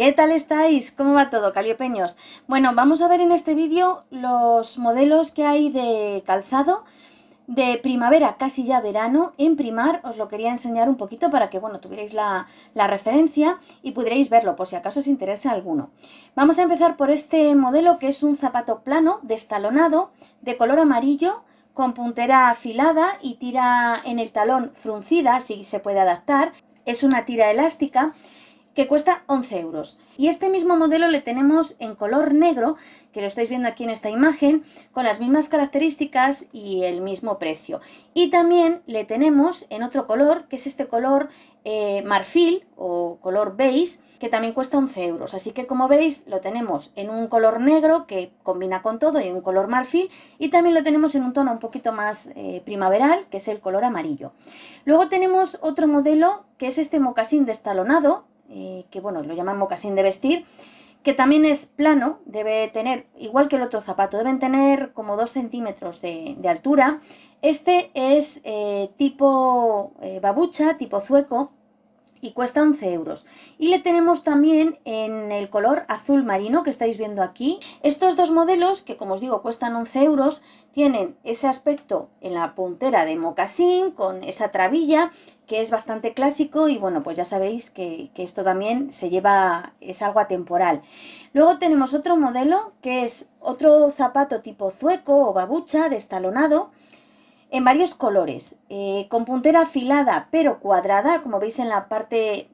¿Qué tal estáis? ¿Cómo va todo, caliopeños? Bueno, vamos a ver en este vídeo los modelos que hay de calzado de primavera, casi ya verano, en Primark. Os lo quería enseñar un poquito para que, bueno, tuvierais la referencia y pudierais verlo, por si acaso os interesa alguno. Vamos a empezar por este modelo, que es un zapato plano, destalonado, de color amarillo, con puntera afilada y tira en el talón fruncida, si se puede adaptar. Es una tira elástica que cuesta 11 euros, y este mismo modelo le tenemos en color negro, que lo estáis viendo aquí en esta imagen, con las mismas características y el mismo precio. Y también le tenemos en otro color, que es este color marfil o color beige, que también cuesta 11 euros. Así que, como veis, lo tenemos en un color negro que combina con todo, y en un color marfil, y también lo tenemos en un tono un poquito más primaveral, que es el color amarillo. Luego tenemos otro modelo, que es este mocasín destalonado, que, bueno, lo llaman mocasín de vestir, que también es plano, debe tener, igual que el otro zapato, deben tener como 2 centímetros de altura. Este es tipo babucha, tipo zueco, y cuesta 11 euros. Y le tenemos también en el color azul marino, que estáis viendo aquí. Estos dos modelos, que, como os digo, cuestan 11 euros, tienen ese aspecto en la puntera de mocasín, con esa trabilla, que es bastante clásico, y, bueno, pues ya sabéis que esto también se lleva, es algo atemporal. Luego tenemos otro modelo, que es otro zapato tipo zueco o babucha, destalonado, en varios colores, con puntera afilada pero cuadrada. Como veis, en la parte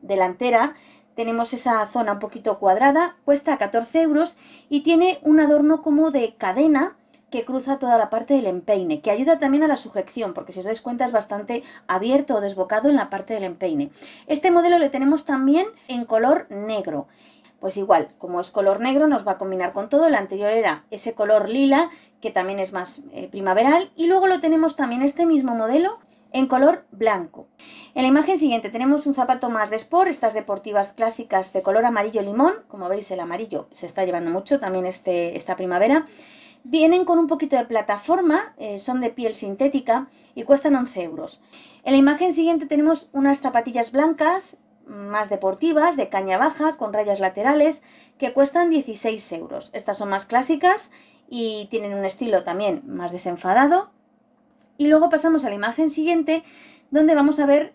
delantera tenemos esa zona un poquito cuadrada, cuesta 14 euros y tiene un adorno como de cadena que cruza toda la parte del empeine, que ayuda también a la sujeción, porque si os dais cuenta es bastante abierto o desbocado en la parte del empeine. Este modelo le tenemos también en color negro. Pues igual, como es color negro, nos va a combinar con todo. El anterior era ese color lila, que también es más primaveral, y luego lo tenemos también, este mismo modelo, en color blanco. En la imagen siguiente tenemos un zapato más de sport, estas deportivas clásicas de color amarillo limón. Como veis, el amarillo se está llevando mucho también esta primavera. Vienen con un poquito de plataforma, son de piel sintética y cuestan 11 euros. En la imagen siguiente tenemos unas zapatillas blancas, más deportivas, de caña baja, con rayas laterales, que cuestan 16 euros. Estas son más clásicas y tienen un estilo también más desenfadado. Y luego pasamos a la imagen siguiente, donde vamos a ver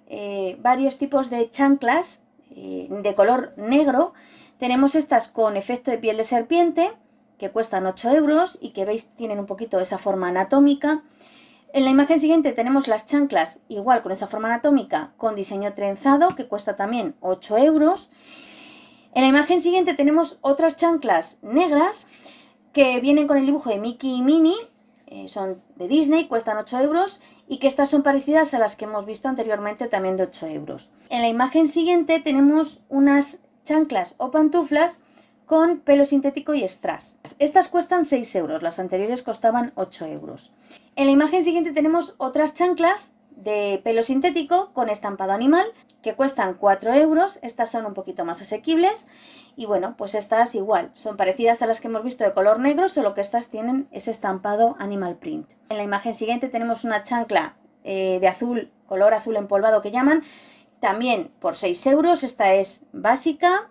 varios tipos de chanclas de color negro. Tenemos estas con efecto de piel de serpiente, que cuestan 8 euros y que veis tienen un poquito esa forma anatómica. En la imagen siguiente tenemos las chanclas, igual con esa forma anatómica, con diseño trenzado, que cuesta también 8 euros. En la imagen siguiente tenemos otras chanclas negras, que vienen con el dibujo de Mickey y Minnie, son de Disney, cuestan 8 euros, y que estas son parecidas a las que hemos visto anteriormente, también de 8 euros. En la imagen siguiente tenemos unas chanclas o pantuflas con pelo sintético y strass. Estas cuestan 6 euros, las anteriores costaban 8 euros. En la imagen siguiente tenemos otras chanclas de pelo sintético con estampado animal, que cuestan 4 euros, estas son un poquito más asequibles, y, bueno, pues estas igual, son parecidas a las que hemos visto de color negro, solo que estas tienen ese estampado animal print. En la imagen siguiente tenemos una chancla de azul, color azul empolvado, que llaman, también por 6 euros, esta es básica.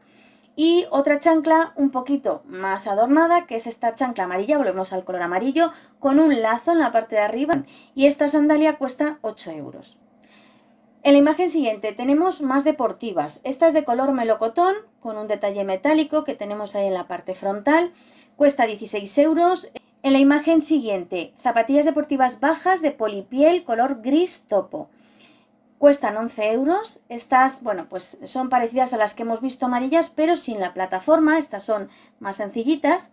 Y otra chancla un poquito más adornada, que es esta chancla amarilla, volvemos al color amarillo, con un lazo en la parte de arriba, y esta sandalia cuesta 8 euros. En la imagen siguiente tenemos más deportivas, esta es de color melocotón, con un detalle metálico que tenemos ahí en la parte frontal, cuesta 16 euros. En la imagen siguiente, zapatillas deportivas bajas de polipiel color gris topo. Cuestan 11 euros, estas, bueno, pues son parecidas a las que hemos visto amarillas, pero sin la plataforma, estas son más sencillitas.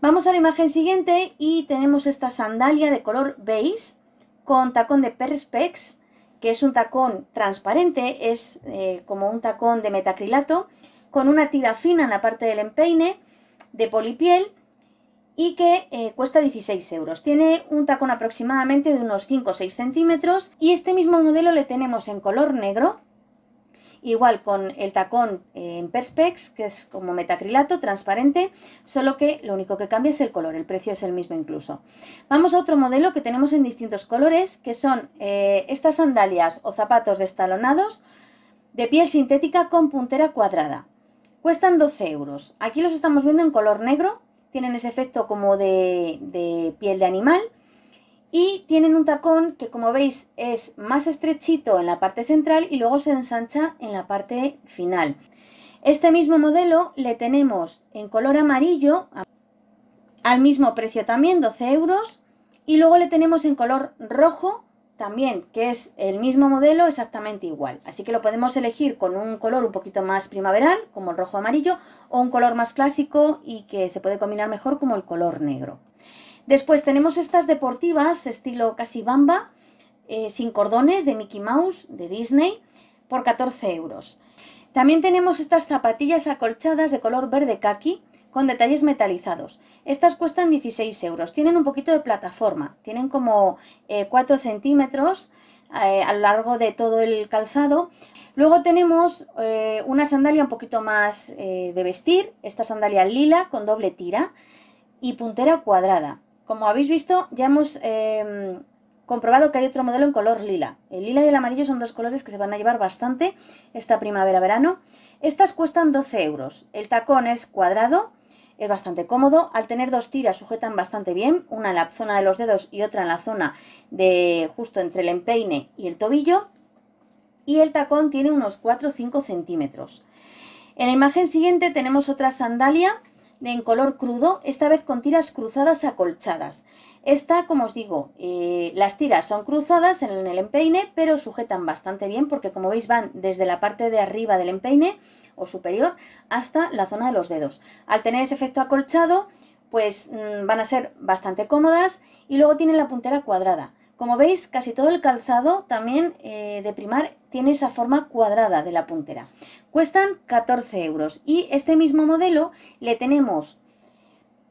Vamos a la imagen siguiente y tenemos esta sandalia de color beige con tacón de perspex, que es un tacón transparente, es como un tacón de metacrilato, con una tira fina en la parte del empeine, de polipiel, y que cuesta 16 euros. Tiene un tacón aproximadamente de unos 5 o 6 centímetros, y este mismo modelo le tenemos en color negro, igual con el tacón en perspex, que es como metacrilato transparente, solo que lo único que cambia es el color, el precio es el mismo incluso. Vamos a otro modelo que tenemos en distintos colores, que son estas sandalias o zapatos destalonados de piel sintética con puntera cuadrada. Cuestan 12 euros. Aquí los estamos viendo en color negro. Tienen ese efecto como de piel de animal. Y tienen un tacón que, como veis, es más estrechito en la parte central y luego se ensancha en la parte final. Este mismo modelo le tenemos en color amarillo, al mismo precio también, 12 euros. Y luego le tenemos en color rojo también, que es el mismo modelo, exactamente igual. Así que lo podemos elegir con un color un poquito más primaveral, como el rojo amarillo, o un color más clásico y que se puede combinar mejor, como el color negro. Después tenemos estas deportivas, estilo casi bamba, sin cordones, de Mickey Mouse, de Disney, por 14 euros. También tenemos estas zapatillas acolchadas de color verde caqui, con detalles metalizados. Estas cuestan 16 euros, tienen un poquito de plataforma, tienen como 4 centímetros a lo largo de todo el calzado. Luego tenemos una sandalia un poquito más de vestir, esta sandalia lila con doble tira y puntera cuadrada. Como habéis visto, ya hemos comprobado que hay otro modelo en color lila. El lila y el amarillo son dos colores que se van a llevar bastante esta primavera-verano. Estas cuestan 12 euros. El tacón es cuadrado, es bastante cómodo. Al tener dos tiras sujetan bastante bien, una en la zona de los dedos y otra en la zona de justo entre el empeine y el tobillo. Y el tacón tiene unos 4 o 5 centímetros. En la imagen siguiente tenemos otra sandalia en color crudo, esta vez con tiras cruzadas acolchadas. Esta, como os digo, las tiras son cruzadas en el empeine, pero sujetan bastante bien porque, como veis, van desde la parte de arriba del empeine o superior hasta la zona de los dedos. Al tener ese efecto acolchado, pues van a ser bastante cómodas y luego tienen la puntera cuadrada. Como veis, casi todo el calzado también de Primark tiene esa forma cuadrada de la puntera. Cuestan 14 euros y este mismo modelo le tenemos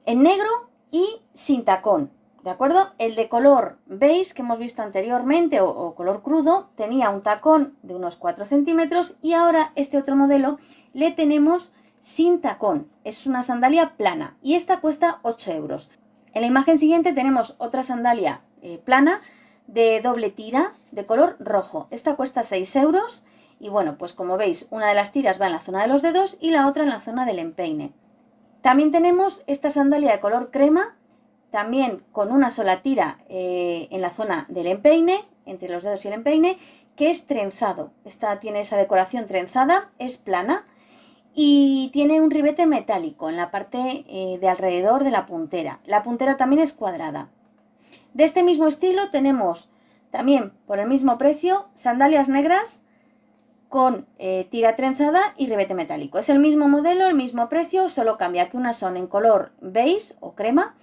en negro y sin tacón, ¿de acuerdo? El de color beige que hemos visto anteriormente o color crudo tenía un tacón de unos 4 centímetros y ahora este otro modelo le tenemos sin tacón. Es una sandalia plana y esta cuesta 8 euros. En la imagen siguiente tenemos otra sandalia plana de doble tira de color rojo. Esta cuesta 6 euros y bueno, pues como veis, una de las tiras va en la zona de los dedos y la otra en la zona del empeine. También tenemos esta sandalia de color crema, también con una sola tira en la zona del empeine, entre los dedos y el empeine, que es trenzado. Esta tiene esa decoración trenzada, es plana y tiene un ribete metálico en la parte de alrededor de la puntera. La puntera también es cuadrada. De este mismo estilo tenemos también por el mismo precio sandalias negras con tira trenzada y ribete metálico. Es el mismo modelo, el mismo precio, solo cambia que unas son en color beige o crema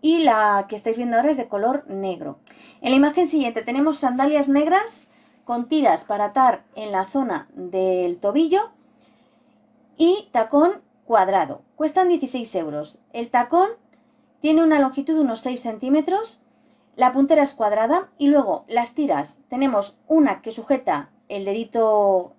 y la que estáis viendo ahora es de color negro. En la imagen siguiente tenemos sandalias negras con tiras para atar en la zona del tobillo y tacón cuadrado. Cuestan 16 euros. El tacón tiene una longitud de unos 6 centímetros. La puntera es cuadrada y luego las tiras tenemos una que sujeta el dedito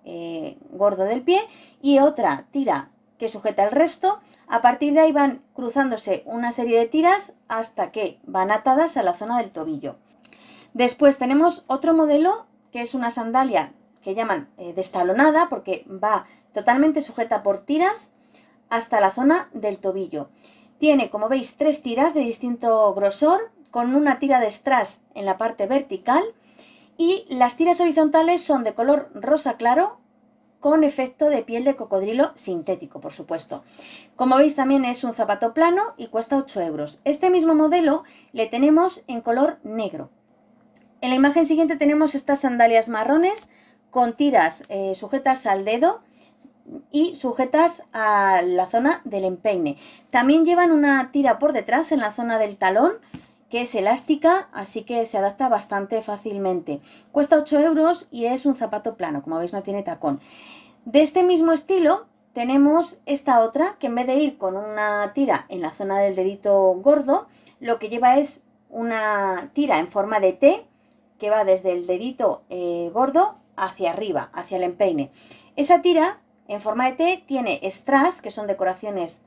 gordo del pie y otra tira que sujeta el resto. A partir de ahí van cruzándose una serie de tiras hasta que van atadas a la zona del tobillo. Después tenemos otro modelo que es una sandalia que llaman destalonada porque va totalmente sujeta por tiras hasta la zona del tobillo. Tiene, como veis, 3 tiras de distinto grosor, con una tira de strass en la parte vertical y las tiras horizontales son de color rosa claro con efecto de piel de cocodrilo sintético, por supuesto. Como veis también es un zapato plano y cuesta 8 euros. Este mismo modelo le tenemos en color negro. En la imagen siguiente tenemos estas sandalias marrones con tiras sujetas al dedo y sujetas a la zona del empeine. También llevan una tira por detrás en la zona del talón que es elástica, así que se adapta bastante fácilmente. Cuesta 8 euros y es un zapato plano, como veis no tiene tacón. De este mismo estilo tenemos esta otra, que en vez de ir con una tira en la zona del dedito gordo, lo que lleva es una tira en forma de T, que va desde el dedito gordo hacia arriba, hacia el empeine. Esa tira en forma de T tiene strass, que son decoraciones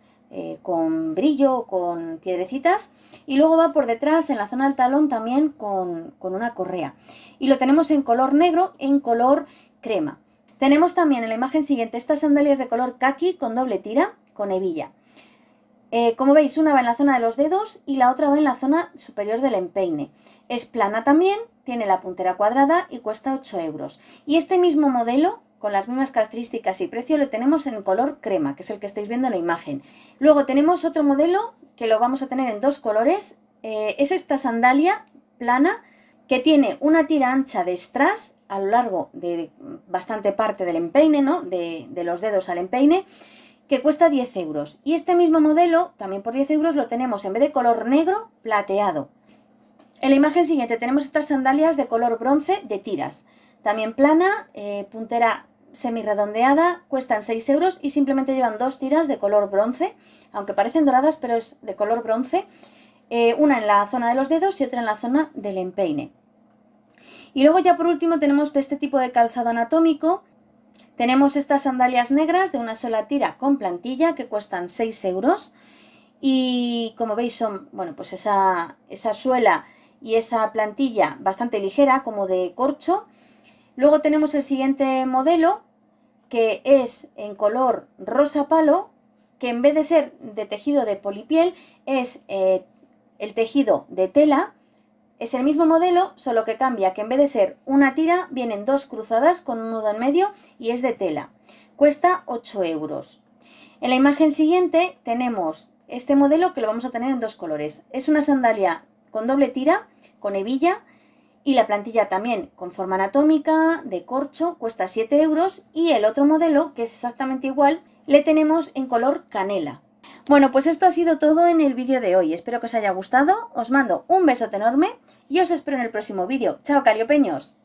con brillo, con piedrecitas y luego va por detrás en la zona del talón también con una correa y lo tenemos en color negro, en color crema. Tenemos también en la imagen siguiente estas sandalias de color caqui con doble tira, con hebilla. Como veis, una va en la zona de los dedos y la otra va en la zona superior del empeine. Es plana también, tiene la puntera cuadrada y cuesta 8 euros. Y este mismo modelo, con las mismas características y precio, lo tenemos en color crema, que es el que estáis viendo en la imagen. Luego tenemos otro modelo que lo vamos a tener en dos colores. Es esta sandalia plana que tiene una tira ancha de strass a lo largo de bastante parte del empeine, ¿no? De los dedos al empeine, que cuesta 10 euros. Y este mismo modelo, también por 10 euros, lo tenemos en vez de color negro, plateado. En la imagen siguiente tenemos estas sandalias de color bronce de tiras, también plana, puntera semirredondeada, cuestan 6 euros y simplemente llevan dos tiras de color bronce, aunque parecen doradas, pero es de color bronce, una en la zona de los dedos y otra en la zona del empeine. Y luego ya por último tenemos de este tipo de calzado anatómico, tenemos estas sandalias negras de una sola tira con plantilla que cuestan 6 euros y como veis son, bueno, pues esa suela y esa plantilla bastante ligera, como de corcho. Luego tenemos el siguiente modelo que es en color rosa palo, que en vez de ser de tejido de polipiel es el tejido de tela. Es el mismo modelo, solo que cambia, que en vez de ser una tira vienen dos cruzadas con un nudo en medio y es de tela. Cuesta 8 euros. En la imagen siguiente tenemos este modelo que lo vamos a tener en dos colores. Es una sandalia con doble tira, con hebilla y la plantilla también con forma anatómica, de corcho, cuesta 7 euros. Y el otro modelo, que es exactamente igual, le tenemos en color canela. Bueno, pues esto ha sido todo en el vídeo de hoy, espero que os haya gustado, os mando un besote enorme y os espero en el próximo vídeo. ¡Chao, caliopeños!